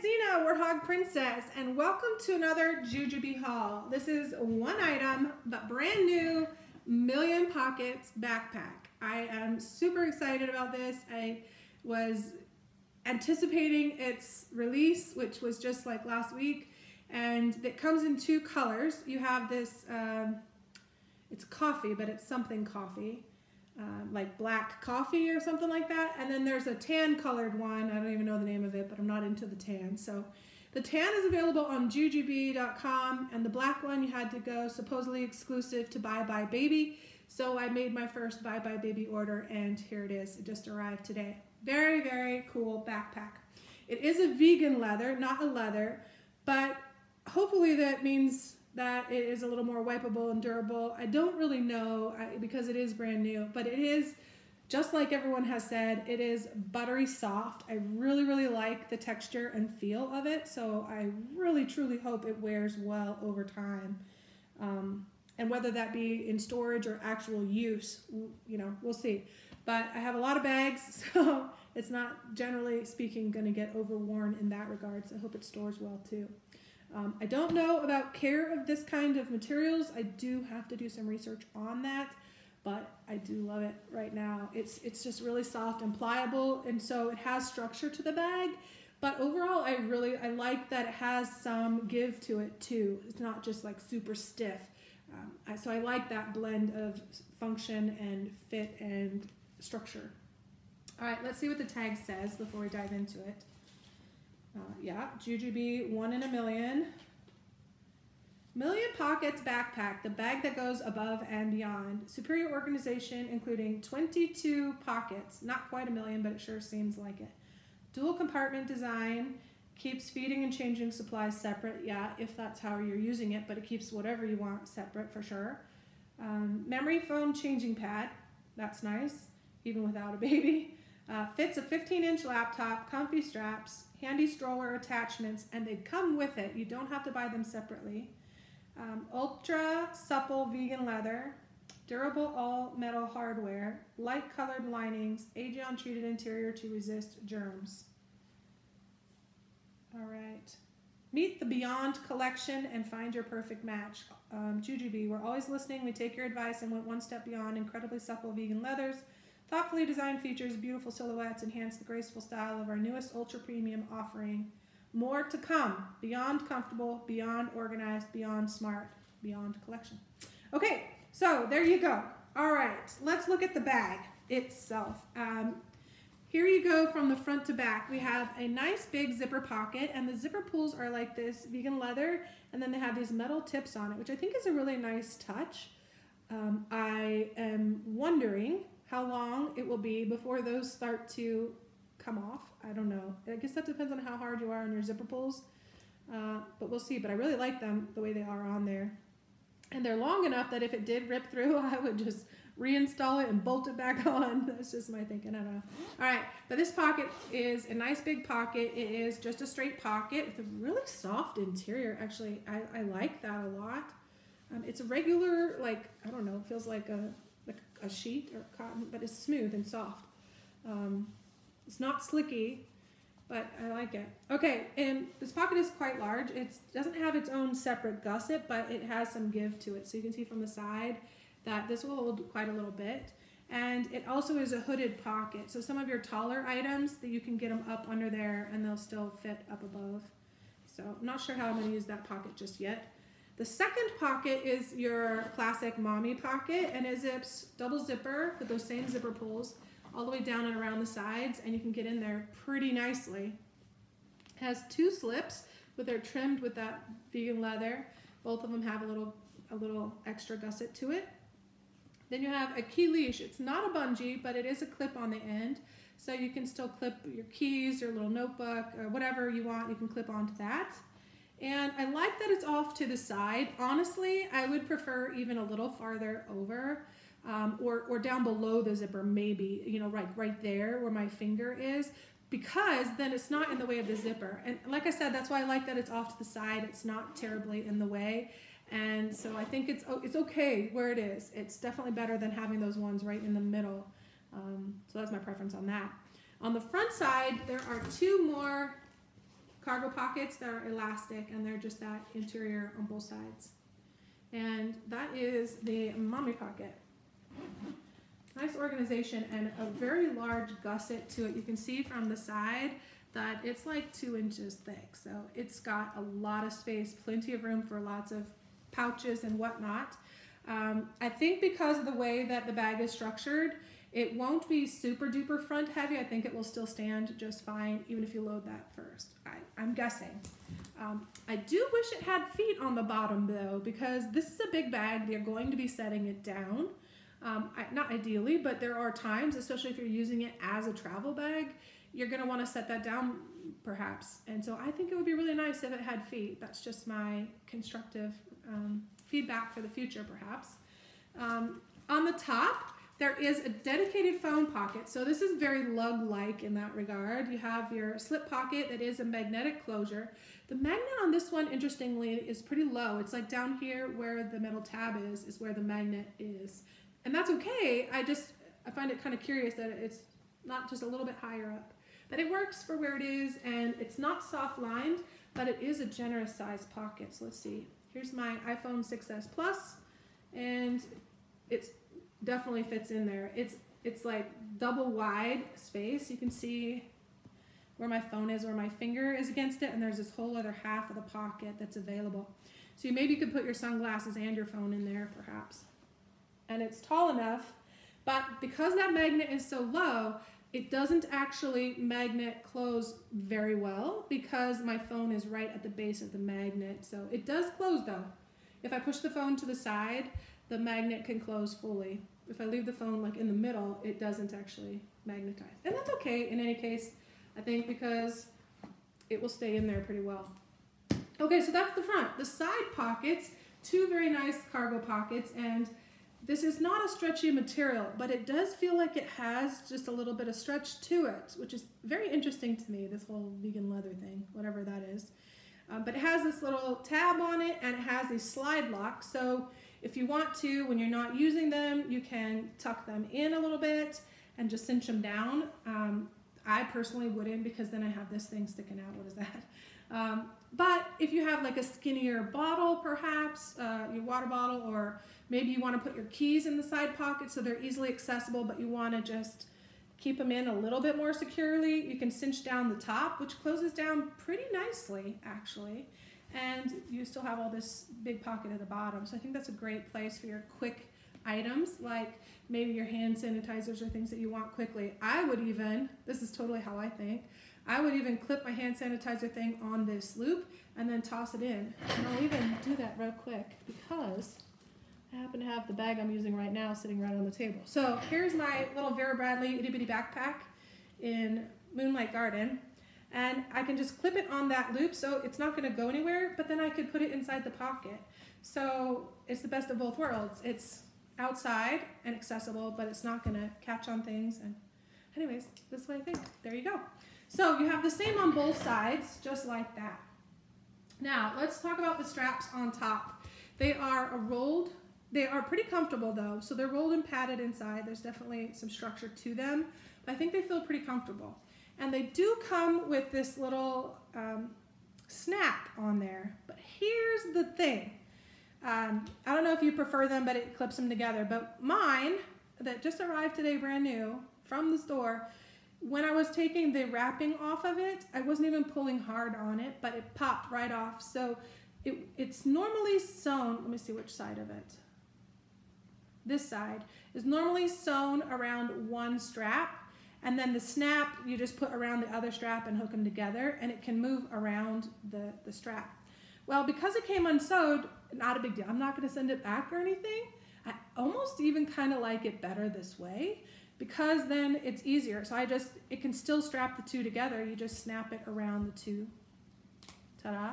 Zena, Warthog Princess, and welcome to another Ju-Ju-Be haul. This is one item, but brand new Million Pockets backpack. I am super excited about this. I was anticipating its release, which was just like last week, and it comes in two colors. You have this, it's coffee, but it's something coffee. Like black coffee or something like that. And then there's a tan colored one. I don't even know the name of it, but I'm not into the tan. So the tan is available on Ju-Ju-Be.com, and the black one you had to go supposedly exclusive to Buybuy Baby. So I made my first Buybuy Baby order, and here it is. It just arrived today. Very, very cool backpack. It is a vegan leather, not a leather, but hopefully that means that it is a little more wipeable and durable. I don't really know because it is brand new, but it is, just like everyone has said, it is buttery soft. I really, really like the texture and feel of it, so I really, truly hope it wears well over time. And whether that be in storage or actual use, you know, we'll see. But I have a lot of bags, so it's not, generally speaking, gonna get overworn in that regard, so I hope it stores well too. I don't know about care of this kind of materials. I do have to do some research on that, but I do love it right now. It's just really soft and pliable, and so it has structure to the bag, but overall I like that it has some give to it too. It's not just like super stiff. So I like that blend of function and fit and structure. All right, let's see what the tag says before we dive into it. Yeah, Ju-Ju-Be, 1 in a million. Million Pockets backpack, the bag that goes above and beyond. Superior organization, including 22 pockets. Not quite a million, but it sure seems like it. Dual compartment design, keeps feeding and changing supplies separate. Yeah, if that's how you're using it, but it keeps whatever you want separate for sure. Memory foam changing pad, that's nice, even without a baby. Fits a 15-inch laptop, comfy straps, handy stroller attachments, and they come with it. You don't have to buy them separately. Ultra supple vegan leather, durable all-metal hardware, light-colored linings, Aegon-treated interior to resist germs. All right. Meet the Beyond Collection and find your perfect match. Ju-Ju-Be, we're always listening. We take your advice and went one step beyond. Incredibly supple vegan leathers. Thoughtfully designed features, beautiful silhouettes enhance the graceful style of our newest ultra premium offering. More to come. Beyond comfortable, beyond organized, beyond smart, beyond collection. Okay, so there you go. All right, let's look at the bag itself. Here you go from the front to back. We have a nice big zipper pocket, and the zipper pulls are like this vegan leather, and then they have these metal tips on it, which I think is a really nice touch. I am wondering how long it will be before those start to come off. I don't know. I guess that depends on how hard you are on your zipper pulls, but we'll see. But I really like them the way they are on there. And they're long enough that if it did rip through, I would just reinstall it and bolt it back on. That's just my thinking, I don't know. All right, but this pocket is a nice big pocket. It is just a straight pocket with a really soft interior. Actually, I like that a lot. It's a regular, like, I don't know, it feels like a sheet or cotton, but it's smooth and soft. It's not slicky, but I like it. Okay, and this pocket is quite large. It doesn't have its own separate gusset, but it has some give to it. So you can see from the side that this will hold quite a little bit. And it also is a hooded pocket. So some of your taller items, that you can get them up under there and they'll still fit up above. So I'm not sure how I'm gonna use that pocket just yet. The second pocket is your classic mommy pocket, and it zips double zipper with those same zipper pulls all the way down and around the sides, and you can get in there pretty nicely. It has two slips, but they're trimmed with that vegan leather. Both of them have a little extra gusset to it. Then you have a key leash. It's not a bungee, but it is a clip on the end, so you can still clip your keys, your little notebook, or whatever you want, you can clip onto that. And I like that it's off to the side. Honestly, I would prefer even a little farther over, or down below the zipper maybe, you know, right there where my finger is, because then it's not in the way of the zipper. And like I said, that's why I like that it's off to the side. It's not terribly in the way. And so I think it's okay where it is. It's definitely better than having those ones right in the middle. So that's my preference on that. On the front side, there are two more cargo pockets that are elastic, and they're just that interior on both sides. And that is the mommy pocket. Nice organization and a very large gusset to it. You can see from the side that it's like 2 inches thick. So it's got a lot of space, plenty of room for lots of pouches and whatnot. I think because of the way that the bag is structured, it won't be super duper front heavy. I think it will still stand just fine even if you load that first, I'm guessing. I do wish it had feet on the bottom though, because this is a big bag. They're going to be setting it down. Not ideally, but there are times, especially if you're using it as a travel bag, you're going to want to set that down perhaps. And so I think it would be really nice if it had feet. That's just my constructive feedback for the future perhaps. On the top, there is a dedicated phone pocket. So this is very lug-like in that regard. You have your slip pocket that is a magnetic closure. The magnet on this one, interestingly, is pretty low. It's like down here where the metal tab is where the magnet is. And that's okay. I find it kind of curious that it's not just a little bit higher up. But it works for where it is, and it's not soft-lined, but it is a generous size pocket. So let's see. Here's my iPhone 6S Plus, and it's definitely fits in there. It's like double wide space. You can see where my phone is, where my finger is against it, and there's this whole other half of the pocket that's available. So maybe you could put your sunglasses and your phone in there perhaps. And it's tall enough, but because that magnet is so low, it doesn't actually magnet close very well because my phone is right at the base of the magnet. So it does close though. If I push the phone to the side, the magnet can close fully. If I leave the phone like in the middle, it doesn't actually magnetize. And that's okay in any case, I think, because it will stay in there pretty well. Okay, so that's the front. The side pockets, two very nice cargo pockets, and this is not a stretchy material, but it does feel like it has just a little bit of stretch to it, which is very interesting to me, this whole vegan leather thing, whatever that is. But it has this little tab on it, and it has these slide locks, so if you want to, when you're not using them, you can tuck them in a little bit and just cinch them down. I personally wouldn't, because then I have this thing sticking out. What is that? But if you have like a skinnier bottle, perhaps, your water bottle, or maybe you want to put your keys in the side pocket so they're easily accessible, but you want to just keep them in a little bit more securely, you can cinch down the top, which closes down pretty nicely, actually. And you still have all this big pocket at the bottom. So I think that's a great place for your quick items, like maybe your hand sanitizers or things that you want quickly. I would even, this is totally how I think, I would even clip my hand sanitizer thing on this loop and then toss it in. And I'll even do that real quick because I happen to have the bag I'm using right now sitting right on the table. So here's my little Vera Bradley itty bitty backpack in Moonlight Garden. And I can just clip it on that loop so it's not going to go anywhere, but then I could put it inside the pocket. So it's the best of both worlds. It's outside and accessible, but it's not going to catch on things. And anyways, this is what I think. There you go. So you have the same on both sides, just like that. Now let's talk about the straps on top. They are pretty comfortable though. So they're rolled and padded inside. There's definitely some structure to them, but I think they feel pretty comfortable. And they do come with this little snap on there. But here's the thing. I don't know if you prefer them, but it clips them together. But mine, that just arrived today brand new from the store, when I was taking the wrapping off of it, I wasn't even pulling hard on it, but it popped right off. So it's normally sewn, let me see which side of it. This side is normally sewn around one strap. And then the snap, you just put around the other strap and hook them together, and it can move around the strap. Well, because it came unsewed, not a big deal. I'm not going to send it back or anything. I almost even kind of like it better this way because then it's easier. So it can still strap the two together. You just snap it around the two, ta-da,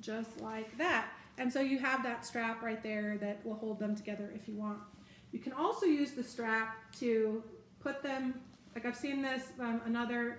just like that. And so you have that strap right there that will hold them together if you want. You can also use the strap to put them, like I've seen this from another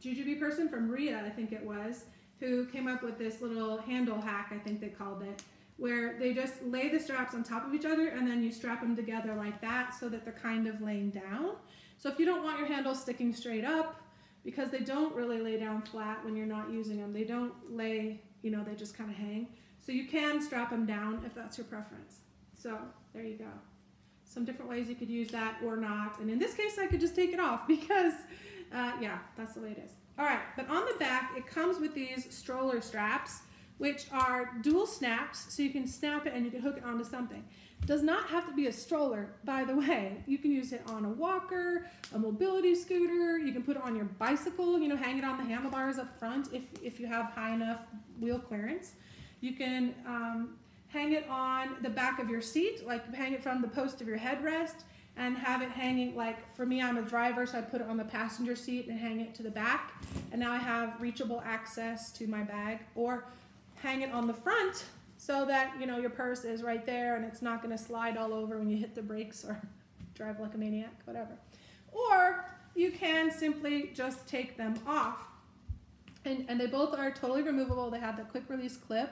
Ju-Ju-Be person from Ria, I think it was, who came up with this little handle hack, I think they called it, where they just lay the straps on top of each other and then you strap them together like that so that they're kind of laying down. So if you don't want your handle sticking straight up, because they don't really lay down flat when you're not using them. They don't lay, you know, they just kind of hang. So you can strap them down if that's your preference. So there you go. Some different ways you could use that or not. And in this case, I could just take it off because, yeah, that's the way it is. All right, but on the back, it comes with these stroller straps, which are dual snaps, so you can snap it and you can hook it onto something. It does not have to be a stroller, by the way. You can use it on a walker, a mobility scooter. You can put it on your bicycle, you know, hang it on the handlebars up front if you have high enough wheel clearance. You can hang it on the back of your seat, like hang it from the post of your headrest and have it hanging, like for me, I'm a driver, so I put it on the passenger seat and hang it to the back. And now I have reachable access to my bag, or hang it on the front so that, you know, your purse is right there and it's not gonna slide all over when you hit the brakes or drive like a maniac, whatever. Or you can simply just take them off. And they both are totally removable. They have the quick release clip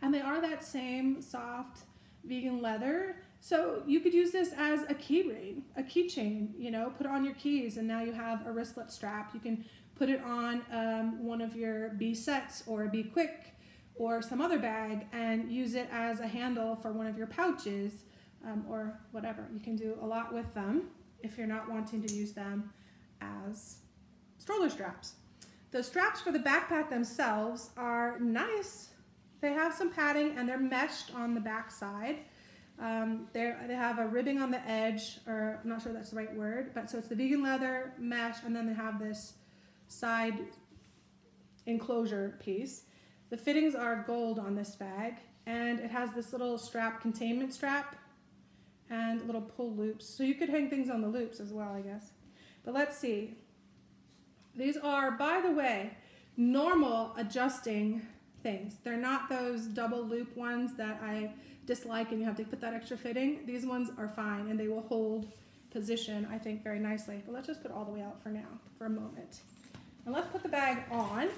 and they are that same soft vegan leather. So you could use this as a key ring, a keychain, you know, put on your keys and now you have a wristlet strap. You can put it on one of your Be Sets or Be Quick or some other bag and use it as a handle for one of your pouches or whatever. You can do a lot with them if you're not wanting to use them as stroller straps. The straps for the backpack themselves are nice. They have some padding and they're meshed on the back side. They have a ribbing on the edge, or I'm not sure that's the right word, but so it's the vegan leather mesh and then they have this side enclosure piece. The fittings are gold on this bag, and it has this little strap, containment strap, and little pull loops. So you could hang things on the loops as well, I guess. But let's see. These are, by the way, normal adjusting things. They're not those double loop ones that I dislike and you have to put that extra fitting. These ones are fine, and they will hold position, I think, very nicely. But let's just put all the way out for now, for a moment. And let's put the bag on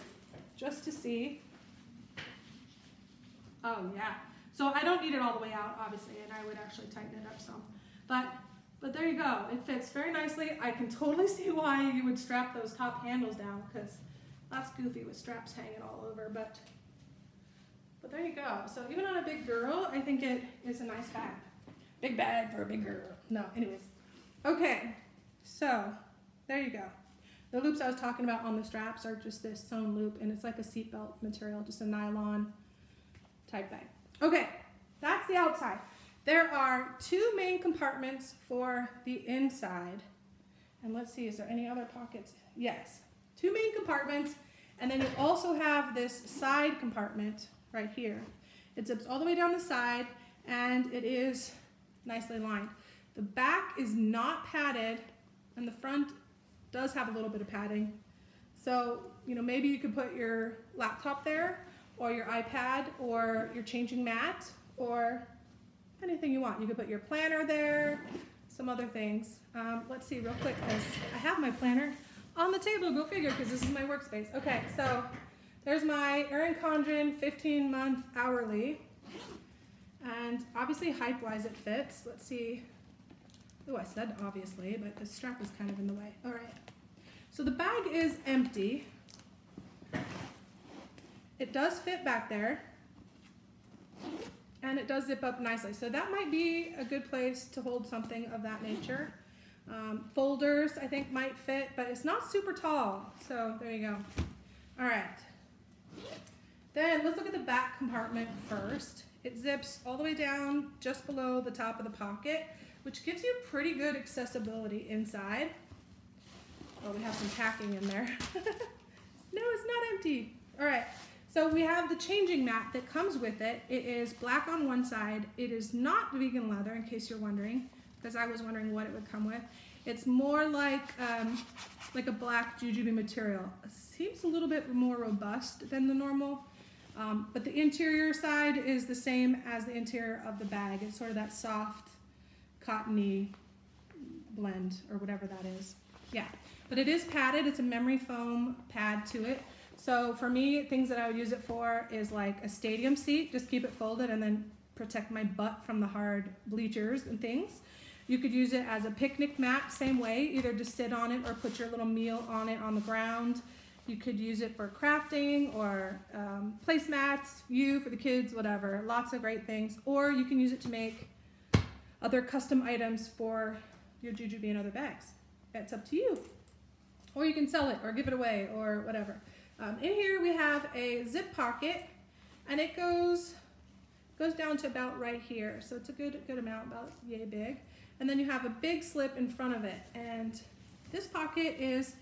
just to see. Oh yeah, so I don't need it all the way out, obviously, and I would actually tighten it up some. But there you go, it fits very nicely. I can totally see why you would strap those top handles down, because that's goofy with straps hanging all over, but there you go. So even on a big girl, I think it is a nice bag. Big bag for a big girl. No, anyways. Okay, so there you go. The loops I was talking about on the straps are just this sewn loop, and it's like a seatbelt material, just a nylon type thing. Okay, that's the outside. There are two main compartments for the inside. And let's see, is there any other pockets? Yes, two main compartments. And then you also have this side compartment right here. It zips all the way down the side and it is nicely lined. The back is not padded and the front does have a little bit of padding. So, you know, maybe you could put your laptop there, or your iPad, or your changing mat, or anything you want. You could put your planner there, some other things. Let's see real quick, because I have my planner on the table, go figure, because this is my workspace. Okay, so there's my Erin Condren 15-month hourly, and obviously height-wise it fits. Let's see, oh, I said obviously, but the strap is kind of in the way. All right, so the bag is empty. It does fit back there and it does zip up nicely. So that might be a good place to hold something of that nature. Folders, I think, might fit, but it's not super tall. So there you go. All right. Then let's look at the back compartment first. It zips all the way down just below the top of the pocket, which gives you pretty good accessibility inside. Oh, we have some packing in there. No, it's not empty. All right. So we have the changing mat that comes with it. It is black on one side. It is not vegan leather, in case you're wondering, because I was wondering what it would come with. It's more like a black Ju-Ju-Be material. It seems a little bit more robust than the normal, but the interior side is the same as the interior of the bag. It's sort of that soft, cottony blend or whatever that is. Yeah, but it is padded. It's a memory foam pad to it. So for me, things that I would use it for is like a stadium seat, just keep it folded and then protect my butt from the hard bleachers and things. You could use it as a picnic mat, same way, either to sit on it or put your little meal on it on the ground. You could use it for crafting or placemats, for the kids, whatever. Lots of great things. Or you can use it to make other custom items for your Ju-Ju-Be and other bags. That's up to you. Or you can sell it or give it away or whatever. In here we have a zip pocket, and it goes down to about right here. So it's a good amount, about yay big. And then you have a big slip in front of it. And this pocket is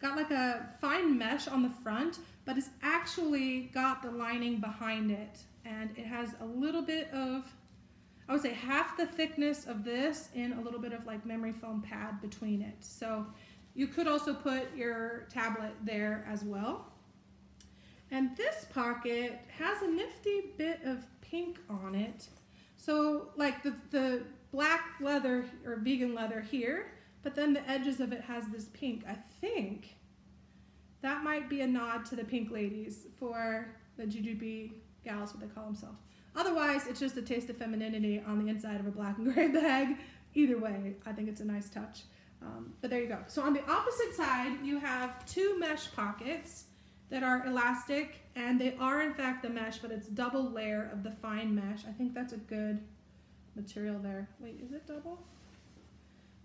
got like a fine mesh on the front, but it's actually got the lining behind it. And it has a little bit of, I would say half the thickness of this and a little bit of like memory foam pad between it. So you could also put your tablet there as well. And this pocket has a nifty bit of pink on it. So like the black leather or vegan leather here, but then the edges of it has this pink. I think that might be a nod to the pink ladies for the Ju-Ju-Be gals, what they call themselves. Otherwise, it's just a taste of femininity on the inside of a black and gray bag. Either way, I think it's a nice touch. But there you go. So on the opposite side, you have two mesh pockets that are elastic, and they are in fact the mesh, but it's double layer of the fine mesh. I think that's a good material there. Wait, is it double?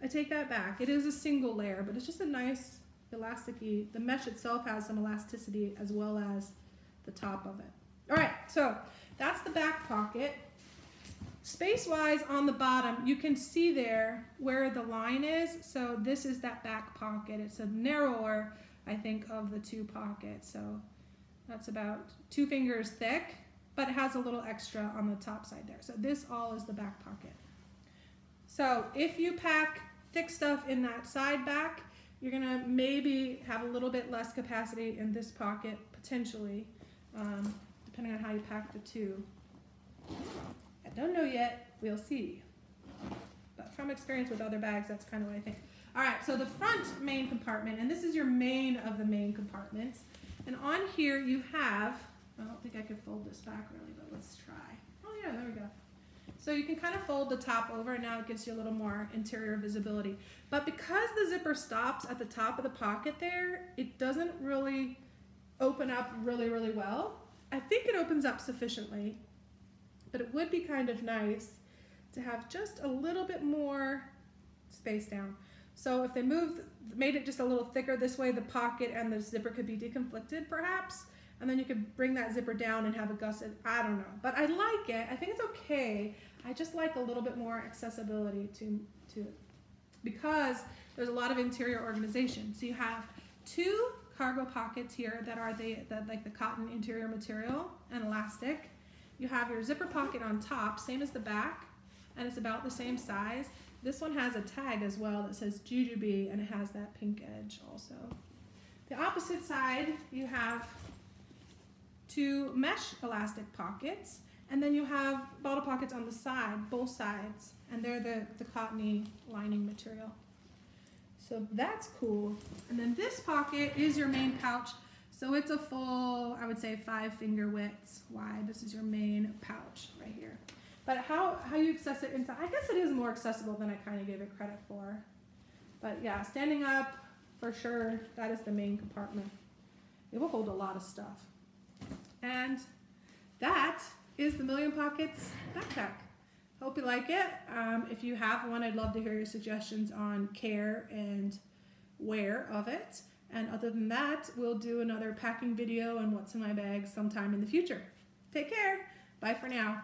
I take that back. It is a single layer, but it's just a nice elasticy. The mesh itself has some elasticity as well as the top of it. All right, so that's the back pocket. Space-wise on the bottom, you can see there where the line is. So this is that back pocket. It's a narrower, I think, of the two pockets. So that's about 2 fingers thick, but it has a little extra on the top side there. So this all is the back pocket. So if you pack thick stuff in that side back, you're gonna maybe have a little bit less capacity in this pocket, potentially, depending on how you pack the two. I don't know yet, we'll see. But from experience with other bags, that's kind of what I think. All right, so the front main compartment, and this is your main of the main compartments. And on here you have, I don't think I can fold this back really, but let's try. Oh yeah, there we go. So you can kind of fold the top over, and now it gives you a little more interior visibility. But because the zipper stops at the top of the pocket there, it doesn't really open up really well. I think it opens up sufficiently, but it would be kind of nice to have just a little bit more space down. So if they made it just a little thicker this way, the pocket and the zipper could be deconflicted perhaps, and then you could bring that zipper down and have a gusset. I don't know, but I like it. I think it's okay. I just like a little bit more accessibility to it because there's a lot of interior organization. So you have 2 cargo pockets here that are like the cotton interior material and elastic. You have your zipper pocket on top, same as the back, and it's about the same size. This one has a tag as well that says Ju-Ju-Be, and it has that pink edge also. The opposite side, you have 2 mesh elastic pockets, and then you have bottle pockets on the side, both sides, and they're the cottony lining material. So that's cool. And then this pocket is your main pouch. So it's a full, I would say, 5 finger widths wide. This is your main pouch right here. But how you access it inside, I guess it is more accessible than I kind of gave it credit for. But yeah, standing up, for sure, that is the main compartment. It will hold a lot of stuff. And that is the Million Pockets backpack. Hope you like it. If you have one, I'd love to hear your suggestions on care and wear of it. And other than that, we'll do another packing video and what's in my bag sometime in the future. Take care. Bye for now.